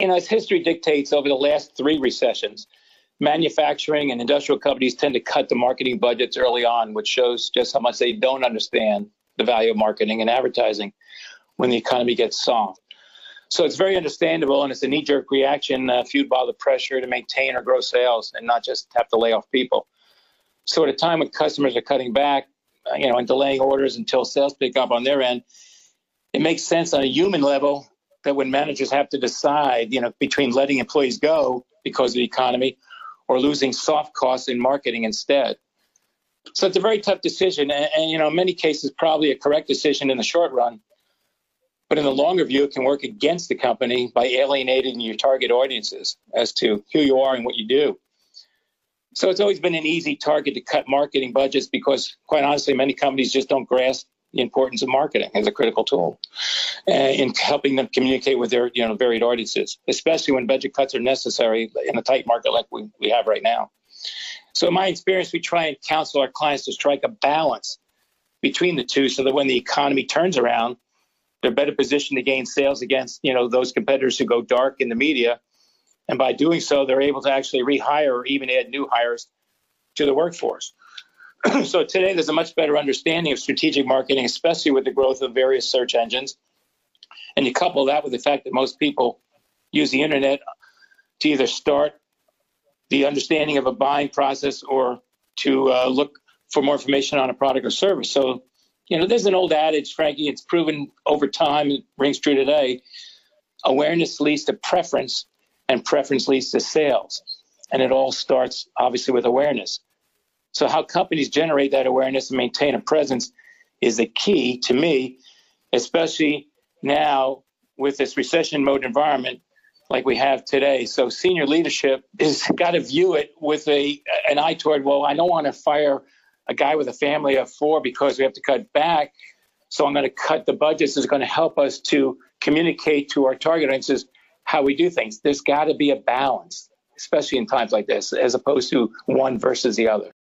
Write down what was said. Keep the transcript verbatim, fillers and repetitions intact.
You know, as history dictates, over the last three recessions, manufacturing and industrial companies tend to cut the marketing budgets early on, which shows just how much they don't understand the value of marketing and advertising when the economy gets soft. So it's very understandable, and it's a knee-jerk reaction uh, fueled by the pressure to maintain or grow sales and not just have to lay off people. So at a time when customers are cutting back, uh, you know, and delaying orders until sales pick up on their end, it makes sense on a human level that when managers have to decide, you know, between letting employees go because of the economy or losing soft costs in marketing instead. So it's a very tough decision. And, and you know, in many cases, probably a correct decision in the short run. But in the longer view, it can work against the company by alienating your target audiences as to who you are and what you do. So it's always been an easy target to cut marketing budgets because, quite honestly, many companies just don't grasp the importance of marketing as a critical tool uh, in helping them communicate with their you know, varied audiences, especially when budget cuts are necessary in a tight market like we, we have right now. So in my experience, we try and counsel our clients to strike a balance between the two so that when the economy turns around, they're better positioned to gain sales against you know, those competitors who go dark in the media. And by doing so, they're able to actually rehire or even add new hires to the workforce. So today, there's a much better understanding of strategic marketing, especially with the growth of various search engines. And you couple that with the fact that most people use the internet to either start the understanding of a buying process or to uh, look for more information on a product or service. So, you know, there's an old adage, Frankie, it's proven over time, it rings true today. Awareness leads to preference, and preference leads to sales. And it all starts, obviously, with awareness. So how companies generate that awareness and maintain a presence is the key to me, especially now with this recession mode environment like we have today. So senior leadership has got to view it with a an eye toward, well, I don't want to fire a guy with a family of four because we have to cut back. So I'm going to cut the budgets. It's going to help us to communicate to our target audiences how we do things. There's got to be a balance, especially in times like this, as opposed to one versus the other.